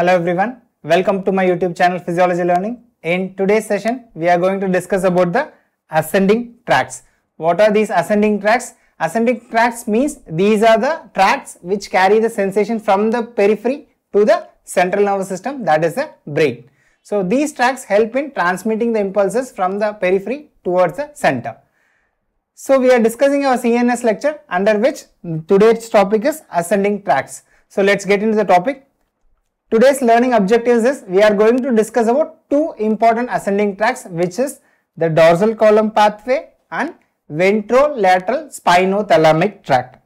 Hello everyone, welcome to my YouTube channel Physiology Learning. In today's session, we are going to discuss about the ascending tracts. What are these ascending tracts? Ascending tracts means these are the tracts which carry the sensation from the periphery to the central nervous system, that is the brain. So these tracts help in transmitting the impulses from the periphery towards the center. So we are discussing our CNS lecture, under which today's topic is ascending tracts. So let's get into the topic. Today's learning objectives is we are going to discuss about two important ascending tracts, which is the dorsal column pathway and ventrolateral spinothalamic tract.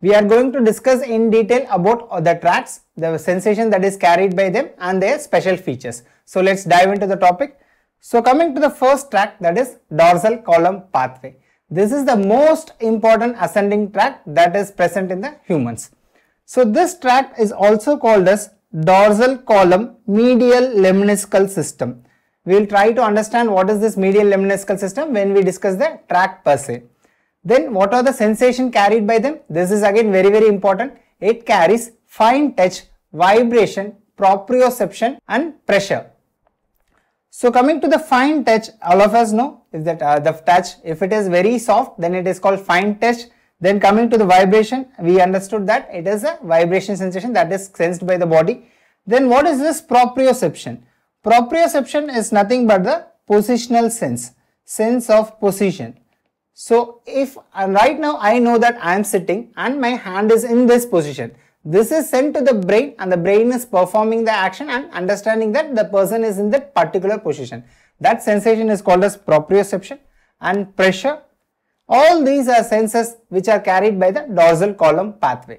We are going to discuss in detail about the tracts, the sensation that is carried by them and their special features. So let's dive into the topic. So coming to the first tract, that is dorsal column pathway. This is the most important ascending tract that is present in the humans. So this tract is also called as dorsal column medial lemniscal system. We will try to understand what is this medial lemniscal system when we discuss the tract per se. Then what are the sensations carried by them? This is again very important. It carries fine touch, vibration, proprioception and pressure. So coming to the fine touch, all of us know is that the touch, if it is very soft, then it is called fine touch. Then coming to the vibration, we understood that it is a vibration sensation that is sensed by the body. Then what is this proprioception? Proprioception is nothing but the positional sense of position. So if right now I know that I am sitting and my hand is in this position, this is sent to the brain and the brain is performing the action and understanding that the person is in that particular position. That sensation is called as proprioception. And pressure, all these are senses which are carried by the dorsal column pathway.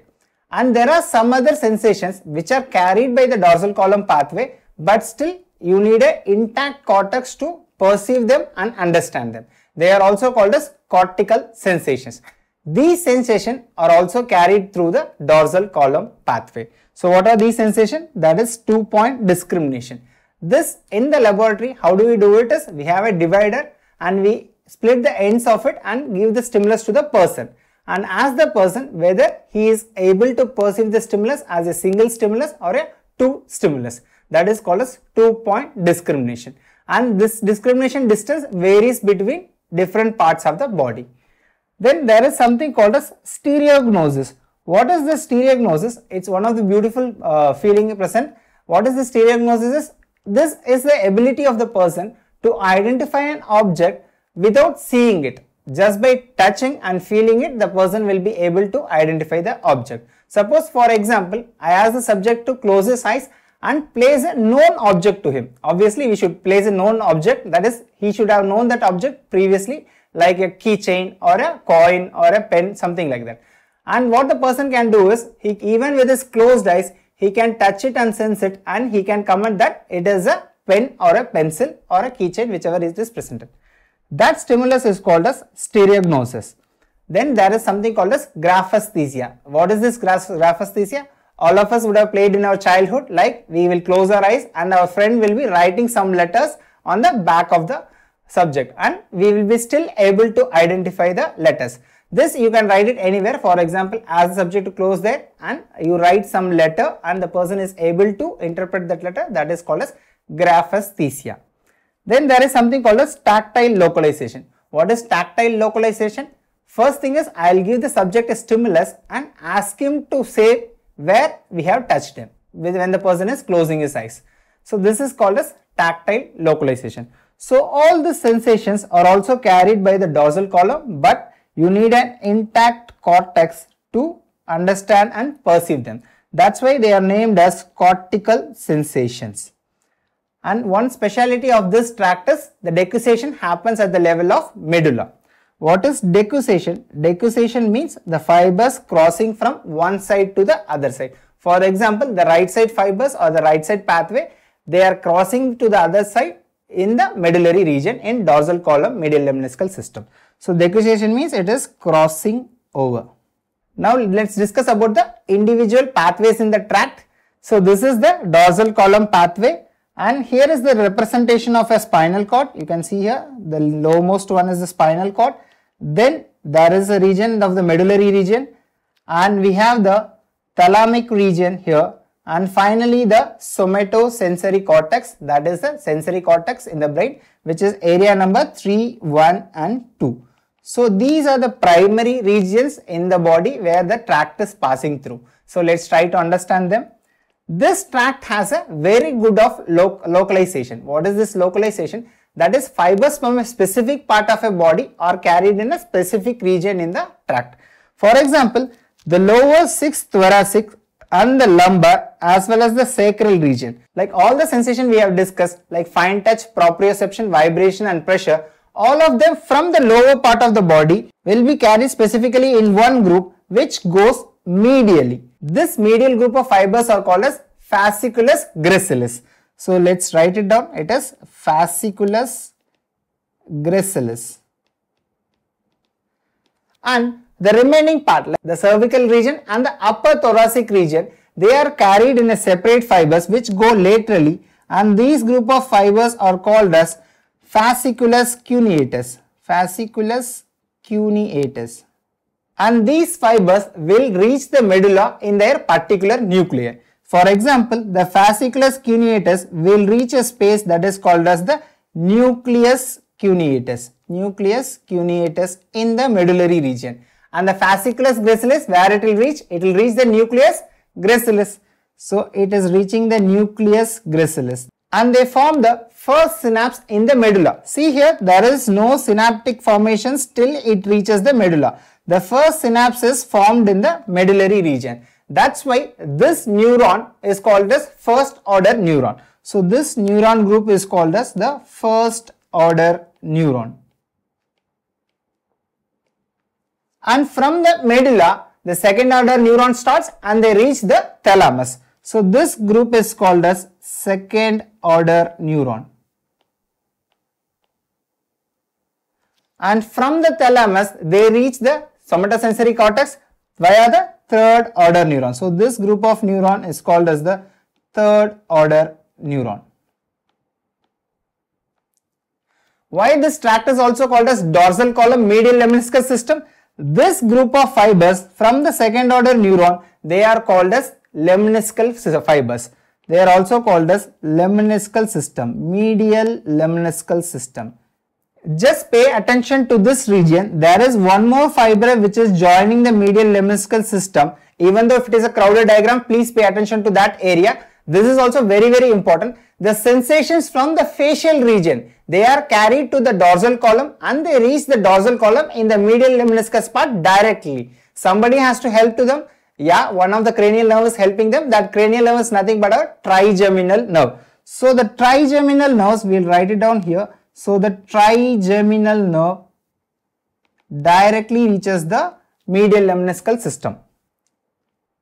And there are some other sensations which are carried by the dorsal column pathway, but still you need an intact cortex to perceive them and understand them. They are also called as cortical sensations. These sensations are also carried through the dorsal column pathway. So what are these sensations? That is 2-point discrimination. This in the laboratory, how do we do it is we have a divider and we split the ends of it and give the stimulus to the person. And ask the person whether he is able to perceive the stimulus as a single stimulus or a two stimulus. That is called as 2-point discrimination. And this discrimination distance varies between different parts of the body. Then there is something called as stereognosis. What is the stereognosis? It's one of the beautiful feeling present. What is the stereognosis is? This is the ability of the person to identify an object without seeing it. Just by touching and feeling it, the person will be able to identify the object. Suppose, for example, I ask the subject to close his eyes and place a known object to him. Obviously, we should place a known object, that is, he should have known that object previously, like a keychain or a coin or a pen, something like that. And what the person can do is, even with his closed eyes, he can touch it and sense it, and he can comment that it is a pen or a pencil or a keychain, whichever is presented. That stimulus is called as stereognosis. Then there is something called as graphesthesia. What is this graphesthesia? All of us would have played in our childhood, like we will close our eyes and our friend will be writing some letters on the back of the subject and we will be still able to identify the letters. This you can write it anywhere. For example, ask the subject to close there and you write some letter and the person is able to interpret that letter. That is called as graphesthesia. Then there is something called as tactile localization. What is tactile localization? First thing is I will give the subject a stimulus and ask him to say where we have touched him when the person is closing his eyes. So this is called as tactile localization. So all the sensations are also carried by the dorsal column, but you need an intact cortex to understand and perceive them. That's why they are named as cortical sensations. And one speciality of this tract is the decussation happens at the level of medulla. What is decussation? Decussation means the fibers crossing from one side to the other side. For example, the right side fibers or the right side pathway, they are crossing to the other side in the medullary region in dorsal column medial lemniscal system. So decussation means it is crossing over. Now let's discuss about the individual pathways in the tract. So this is the dorsal column pathway. And here is the representation of a spinal cord. You can see here the lowmost one is the spinal cord. Then there is a region of the medullary region and we have the thalamic region here. And finally, the somatosensory cortex, that is the sensory cortex in the brain, which is area number 3, 1 and 2. So, these are the primary regions in the body where the tract is passing through. So, let's try to understand them. This tract has a very good of localization. What is this localization? That is, fibers from a specific part of a body are carried in a specific region in the tract. For example, the lower sixth thoracic and the lumbar as well as the sacral region. Like all the sensation we have discussed, like fine touch, proprioception, vibration and pressure, all of them from the lower part of the body will be carried specifically in one group which goes medially. This medial group of fibers are called as fasciculus gracilis. So let's write it down. It is fasciculus gracilis. And the remaining part, like the cervical region and the upper thoracic region, they are carried in a separate fibers which go laterally, and these group of fibers are called as fasciculus cuneatus. Fasciculus cuneatus. And these fibers will reach the medulla in their particular nuclei. For example, the fasciculus cuneatus will reach a space that is called as the nucleus cuneatus. Nucleus cuneatus in the medullary region. And the fasciculus gracilis, where it will reach the nucleus gracilis. So, it is reaching the nucleus gracilis. And they form the first synapse in the medulla. See here, there is no synaptic formations till it reaches the medulla. The first synapse is formed in the medullary region. That's why this neuron is called as first order neuron. So, this neuron group is called as the first order neuron. And from the medulla, the second order neuron starts and they reach the thalamus. So, this group is called as second order neuron. And from the thalamus, they reach the somatosensory cortex via the third order neuron. So, this group of neuron is called as the third order neuron. Why this tract is also called as dorsal column medial lemniscal system? This group of fibers from the second order neuron, they are called as lemniscal fibers. They are also called as lemniscal system, medial lemniscal system. Just pay attention to this region. There is one more fiber which is joining the medial lemniscal system. Even though if it is a crowded diagram, please pay attention to that area. This is also very, very important. The sensations from the facial region, they are carried to the dorsal column and they reach the dorsal column in the medial lemniscus part directly. Somebody has to help to them. Yeah, one of the cranial nerve is helping them. That cranial nerve is nothing but a trigeminal nerve. So, the trigeminal nerves, we will write it down here. So, the trigeminal nerve directly reaches the medial lemniscal system.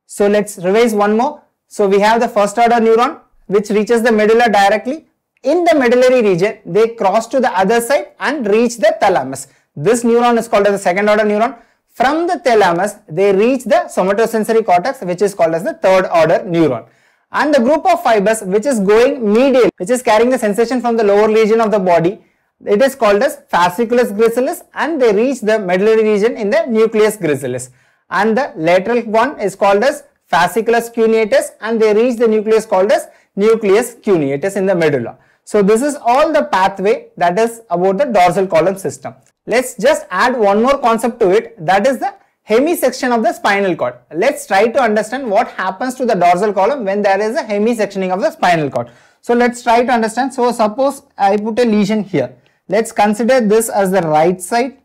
So, let's revise one more. So, we have the first order neuron which reaches the medulla directly. In the medullary region, they cross to the other side and reach the thalamus. This neuron is called as the second order neuron. From the thalamus, they reach the somatosensory cortex, which is called as the third order neuron. And the group of fibers which is going medial, which is carrying the sensation from the lower region of the body, it is called as fasciculus gracilis, and they reach the medullary region in the nucleus gracilis. And the lateral one is called as fasciculus cuneatus, and they reach the nucleus called as nucleus cuneatus in the medulla. So, this is all the pathway that is about the dorsal column system. Let's just add one more concept to it, that is the hemisection of the spinal cord. Let's try to understand what happens to the dorsal column when there is a hemisectioning of the spinal cord. So, let's try to understand. So, suppose I put a lesion here. Let's consider this as the right side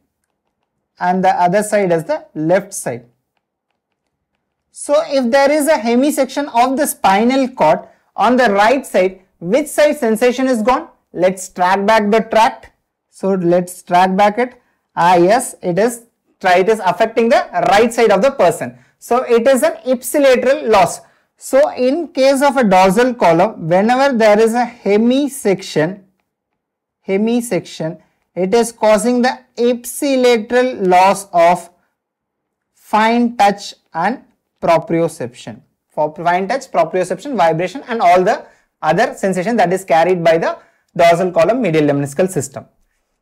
and the other side as the left side. So, if there is a hemisection of the spinal cord on the right side, which side sensation is gone? Let's track back the tract. So, let's track back it. Ah, yes, it is affecting the right side of the person. So, it is an ipsilateral loss. So, in case of a dorsal column, whenever there is a hemisection, it is causing the ipsilateral loss of fine touch and proprioception. For fine touch, proprioception, vibration and all the other sensation that is carried by the dorsal column medial lemniscal system.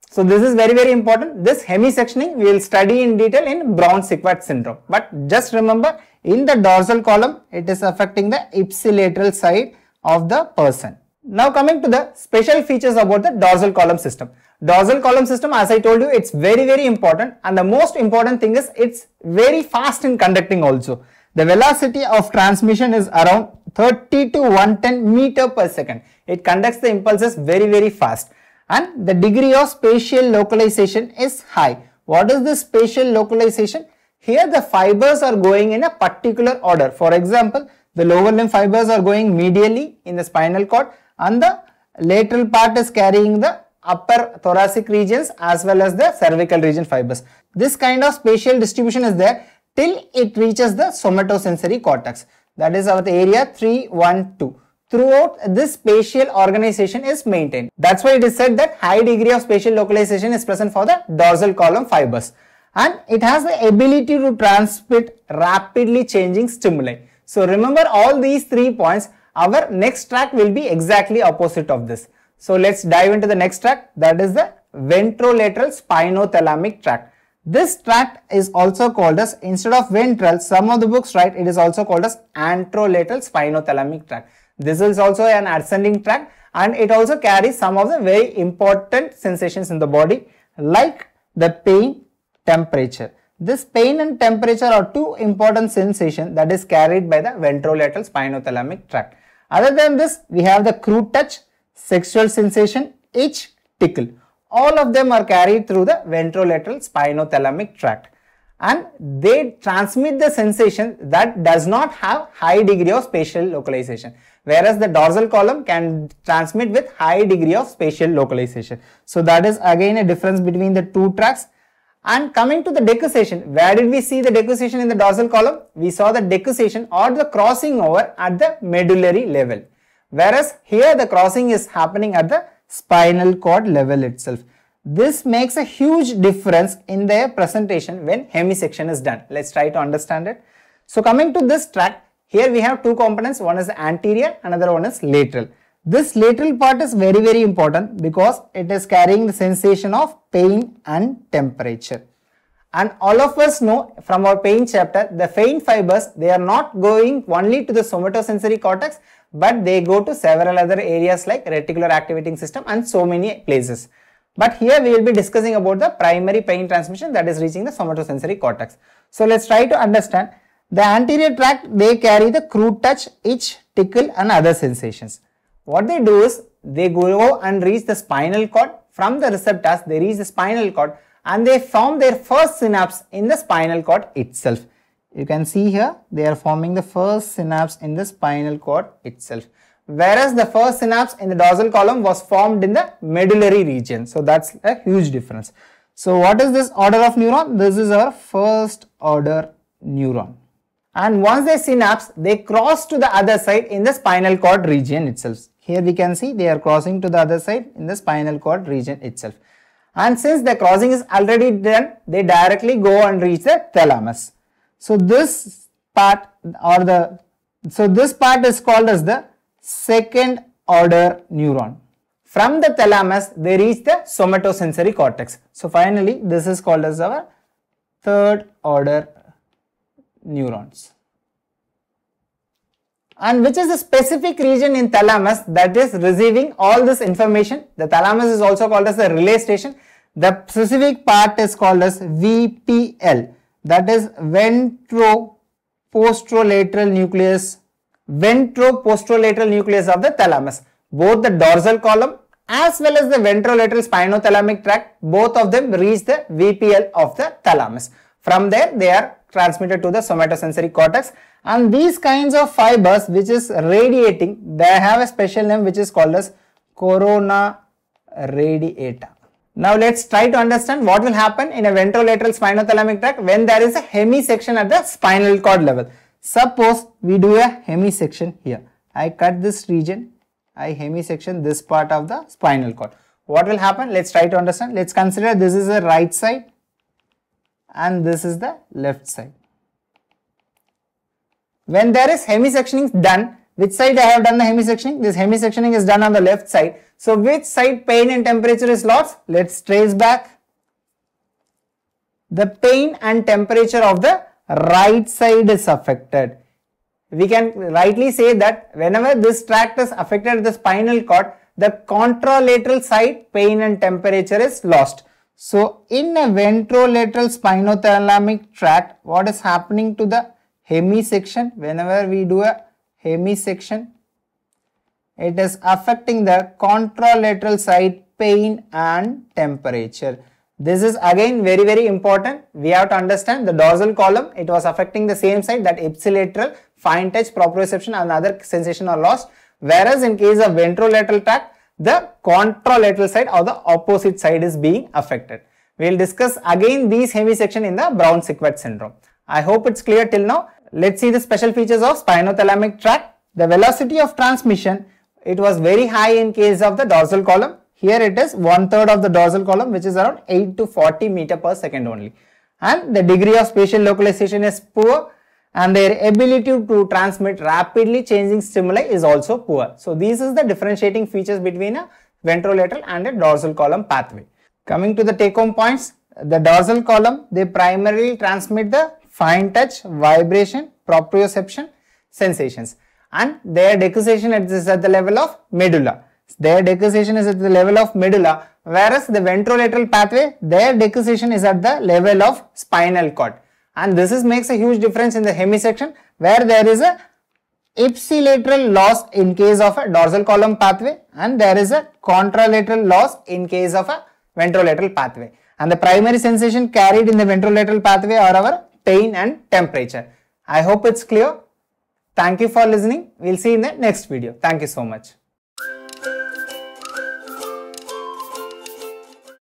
So, this is very, very important. This hemisectioning we will study in detail in Brown-Sequard syndrome. But just remember, In the dorsal column, it is affecting the ipsilateral side of the person. Now coming to the special features about the dorsal column system. Dorsal column system, as I told you, it's very important, and the most important thing is it's very fast in conducting also. The velocity of transmission is around 30 to 110 meter per second. It conducts the impulses very fast, and the degree of spatial localization is high. What is the spatial localization? Here the fibers are going in a particular order. For example, the lower limb fibers are going medially in the spinal cord, and the lateral part is carrying the upper thoracic regions as well as the cervical region fibers. This kind of spatial distribution is there till it reaches the somatosensory cortex, that is our area 312. Throughout, this spatial organization is maintained. That's why it is said that high degree of spatial localization is present for the dorsal column fibers, and it has the ability to transmit rapidly changing stimuli. So remember all these 3 points. Our next tract will be exactly opposite of this. So let's dive into the next tract, that is the ventrolateral spinothalamic tract. This tract is also called as, instead of ventral, some of the books write, it is also called as anterolateral spinothalamic tract. This is also an ascending tract, and it also carries some of the very important sensations in the body, like the pain, temperature. This pain and temperature are two important sensations that is carried by the ventrolateral spinothalamic tract. Other than this, we have the crude touch, sexual sensation, itch, tickle. All of them are carried through the ventrolateral spinothalamic tract, and they transmit the sensation that does not have high degree of spatial localization, whereas the dorsal column can transmit with high degree of spatial localization. So that is again a difference between the two tracts. And coming to the decussation, where did we see the decussation in the dorsal column? We saw the decussation or the crossing over at the medullary level, whereas here the crossing is happening at the spinal cord level itself. This makes a huge difference in their presentation when hemisection is done. Let's try to understand it. So coming to this tract, here we have two components. One is the anterior, another one is lateral. This lateral part is very important because it is carrying the sensation of pain and temperature. And all of us know from our pain chapter, the pain fibers, they are not going only to the somatosensory cortex, but they go to several other areas like reticular activating system and so many places. But here we will be discussing about the primary pain transmission that is reaching the somatosensory cortex. So let's try to understand. The anterior tract, they carry the crude touch, itch, tickle and other sensations. What they do is, they go and reach the spinal cord. From the receptors, they reach the spinal cord and they form their first synapse in the spinal cord itself. You can see here, they are forming the first synapse in the spinal cord itself. Whereas the first synapse in the dorsal column was formed in the medullary region. So that's a huge difference. So what is this order of neuron? This is our first order neuron. And once they synapse, they cross to the other side in the spinal cord region itself. Here we can see they are crossing to the other side in the spinal cord region itself. And since the crossing is already done, they directly go and reach the thalamus. So this part is called as the second order neuron. From the thalamus, they reach the somatosensory cortex. So finally, this is called as our third order neurons. And which is a specific region in thalamus that is receiving all this information. The thalamus is also called as the relay station. The specific part is called as VPL, that is ventroposterolateral nucleus, of the thalamus. Both the dorsal column as well as the ventrolateral spinothalamic tract, both of them reach the VPL of the thalamus. From there, they are transmitted to the somatosensory cortex, and these kinds of fibers which is radiating, they have a special name which is called as corona radiata. Now let's try to understand what will happen in a ventrolateral spinothalamic tract when there is a hemisection at the spinal cord level. Suppose we do a hemisection here. I cut this region, I hemisection this part of the spinal cord. What will happen? Let's try to understand. Let's consider this is the right side and this is the left side. When there is hemisectioning done, which side I have done the hemisectioning? This hemisectioning is done on the left side. So which side pain and temperature is lost? Let's trace back. The pain and temperature of the right side is affected. We can rightly say that whenever this tract is affected, the spinal cord, the contralateral side pain and temperature is lost. So, in a ventrolateral spinothalamic tract, what is happening to the hemisection? Whenever we do a hemisection, it is affecting the contralateral side pain and temperature. This is again very important. We have to understand the dorsal column, it was affecting the same side, that ipsilateral, fine touch, proprioception and other sensation are lost. Whereas in case of ventrolateral tract, the contralateral side or the opposite side is being affected. We will discuss again these hemisection in the Brown-Sequard syndrome. I hope it's clear till now. Let's see the special features of spinothalamic tract. The velocity of transmission, it was very high in case of the dorsal column. Here it is 1/3 of the dorsal column, which is around 8 to 40 meter per second only. And the degree of spatial localization is poor, and their ability to transmit rapidly changing stimuli is also poor. So, these is the differentiating features between a ventrolateral and a dorsal column pathway. Coming to the take home points, the dorsal column, they primarily transmit the fine touch, vibration, proprioception, sensations, and their decussation is at the level of medulla. Their decussation is at the level of medulla, whereas the ventrolateral pathway, their decussation is at the level of spinal cord. And this is makes a huge difference in the hemisection, where there is a ipsilateral loss in case of a dorsal column pathway and there is a contralateral loss in case of a ventrolateral pathway. And the primary sensation carried in the ventrolateral pathway are our pain and temperature. I hope it's clear. Thank you for listening. We'll see you in the next video. Thank you so much.